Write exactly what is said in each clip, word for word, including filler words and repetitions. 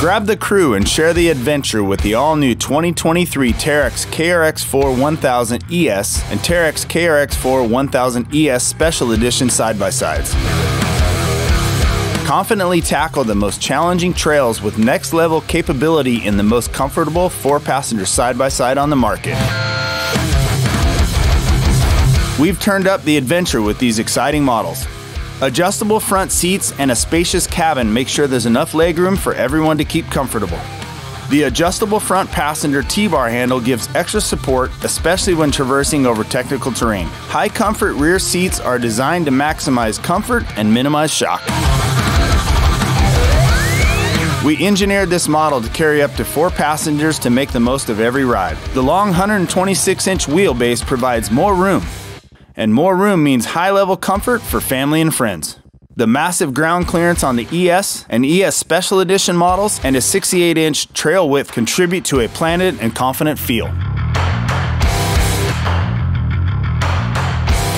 Grab the crew and share the adventure with the all-new twenty twenty-three Teryx K R X four one thousand E S and Teryx K R X four one thousand E S Special Edition side-by-sides. Confidently tackle the most challenging trails with next-level capability in the most comfortable four-passenger side-by-side on the market. We've turned up the adventure with these exciting models. Adjustable front seats and a spacious cabin make sure there's enough legroom for everyone to keep comfortable. The adjustable front passenger T-bar handle gives extra support, especially when traversing over technical terrain. High comfort rear seats are designed to maximize comfort and minimize shock. We engineered this model to carry up to four passengers to make the most of every ride. The long one hundred twenty-six inch wheelbase provides more room, and more room means high-level comfort for family and friends. The massive ground clearance on the E S and E S Special Edition models and a sixty-eight inch trail width contribute to a planted and confident feel.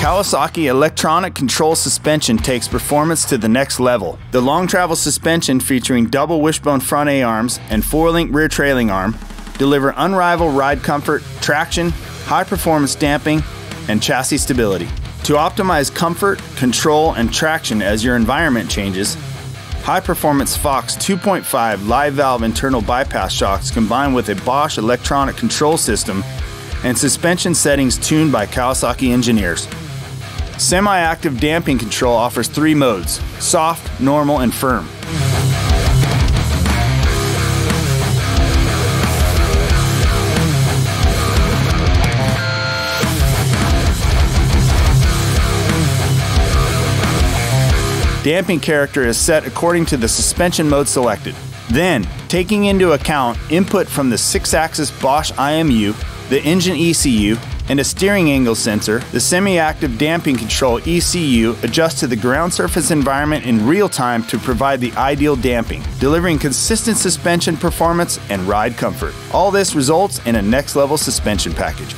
Kawasaki electronic control suspension takes performance to the next level. The long travel suspension featuring double wishbone front A-arms and four-link rear trailing arm deliver unrivaled ride comfort, traction, high-performance damping, and chassis stability. To optimize comfort, control, and traction as your environment changes, high-performance Fox two point five live valve internal bypass shocks combined with a Bosch electronic control system and suspension settings tuned by Kawasaki engineers. Semi-active damping control offers three modes: soft, normal, and firm. Damping character is set according to the suspension mode selected. Then, taking into account input from the six-axis Bosch I M U, the engine E C U, and a steering angle sensor, the semi-active damping control E C U adjusts to the ground surface environment in real time to provide the ideal damping, delivering consistent suspension performance and ride comfort. All this results in a next-level suspension package.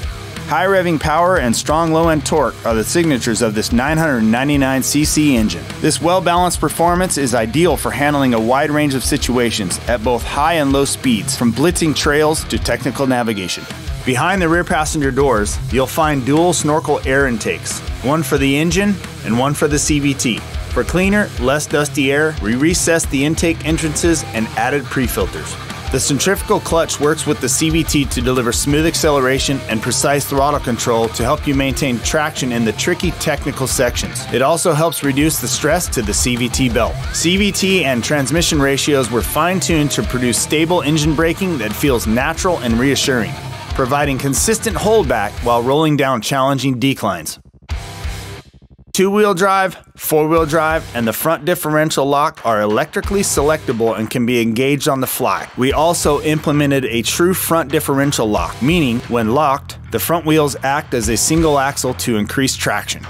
High revving power and strong low-end torque are the signatures of this nine hundred ninety-nine c c engine. This well-balanced performance is ideal for handling a wide range of situations at both high and low speeds, from blitzing trails to technical navigation. Behind the rear passenger doors, you'll find dual snorkel air intakes, one for the engine and one for the C V T. For cleaner, less dusty air, we recessed the intake entrances and added pre-filters. The centrifugal clutch works with the C V T to deliver smooth acceleration and precise throttle control to help you maintain traction in the tricky technical sections. It also helps reduce the stress to the C V T belt. C V T and transmission ratios were fine-tuned to produce stable engine braking that feels natural and reassuring, providing consistent holdback while rolling down challenging declines. Two-wheel drive, four-wheel drive, and the front differential lock are electrically selectable and can be engaged on the fly. We also implemented a true front differential lock, meaning when locked, the front wheels act as a single axle to increase traction.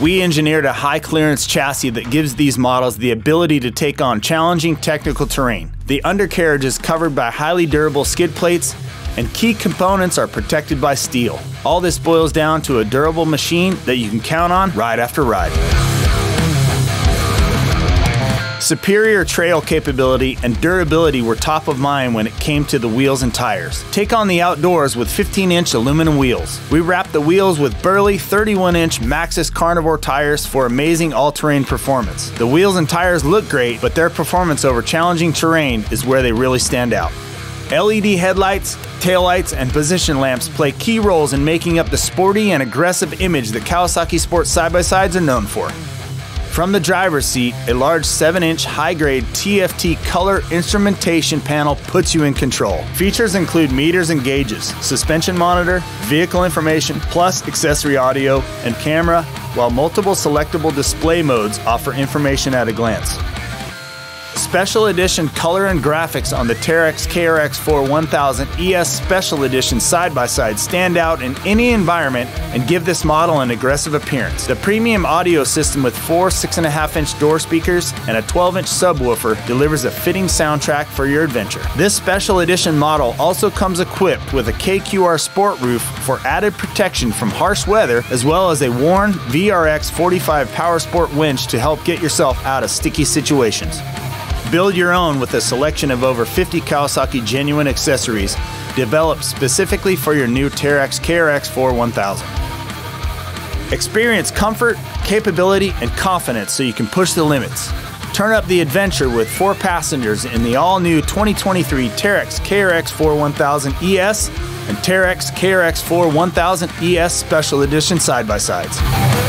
We engineered a high-clearance chassis that gives these models the ability to take on challenging technical terrain. The undercarriage is covered by highly durable skid plates, and key components are protected by steel. All this boils down to a durable machine that you can count on ride after ride. Superior trail capability and durability were top of mind when it came to the wheels and tires. Take on the outdoors with fifteen inch aluminum wheels. We wrapped the wheels with burly thirty-one inch Maxxis Carnivore tires for amazing all-terrain performance. The wheels and tires look great, but their performance over challenging terrain is where they really stand out. L E D headlights, taillights, and position lamps play key roles in making up the sporty and aggressive image that Kawasaki Sport side-by-sides are known for. From the driver's seat, a large seven inch high-grade T F T color instrumentation panel puts you in control. Features include meters and gauges, suspension monitor, vehicle information, plus accessory audio and camera, while multiple selectable display modes offer information at a glance. Special Edition color and graphics on the Teryx K R X four one thousand E S Special Edition side-by-side stand out in any environment and give this model an aggressive appearance. The premium audio system with four six point five inch door speakers and a twelve inch subwoofer delivers a fitting soundtrack for your adventure. This Special Edition model also comes equipped with a K Q R Sport Roof for added protection from harsh weather, as well as a worn V R X forty-five Power Sport winch to help get yourself out of sticky situations. Build your own with a selection of over fifty Kawasaki genuine accessories developed specifically for your new Teryx K R X four one thousand. Experience comfort, capability, and confidence so you can push the limits. Turn up the adventure with four passengers in the all-new twenty twenty-three Teryx K R X four one thousand E S and Teryx K R X four one thousand E S Special Edition side-by-sides.